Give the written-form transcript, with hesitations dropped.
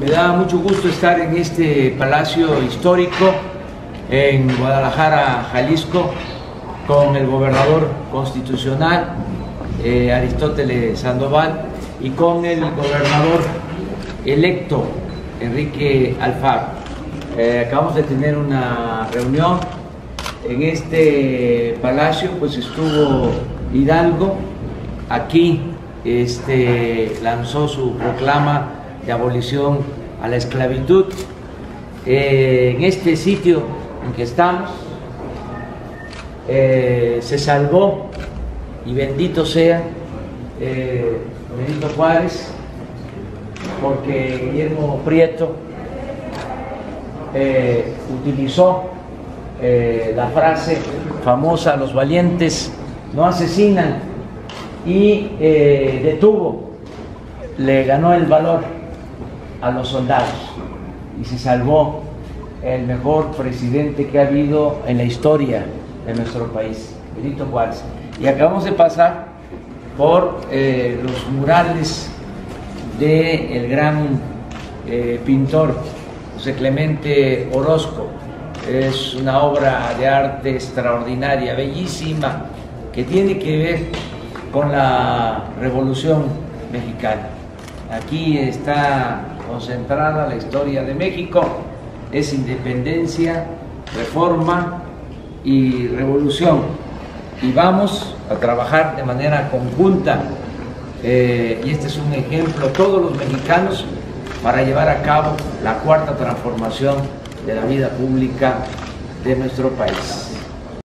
Me da mucho gusto estar en este palacio histórico en Guadalajara, Jalisco, con el gobernador constitucional Aristóteles Sandoval y con el gobernador electo Enrique Alfaro. Acabamos de tener una reunión en este palacio, pues estuvo Hidalgo, aquí lanzó su proclama de abolición a la esclavitud. En este sitio en que estamos se salvó, y bendito sea Benito Juárez, porque Guillermo Prieto utilizó la frase famosa: los valientes no asesinan, y detuvo, le ganó el valor a los soldados y se salvó el mejor presidente que ha habido en la historia de nuestro país, Benito Juárez. Y acabamos de pasar por los murales del gran pintor José Clemente Orozco. Es una obra de arte extraordinaria, bellísima, que tiene que ver con la Revolución Mexicana. Aquí está concentrada la historia de México: es independencia, reforma y revolución, y vamos a trabajar de manera conjunta, y este es un ejemplo, todos los mexicanos, para llevar a cabo la cuarta transformación de la vida pública de nuestro país.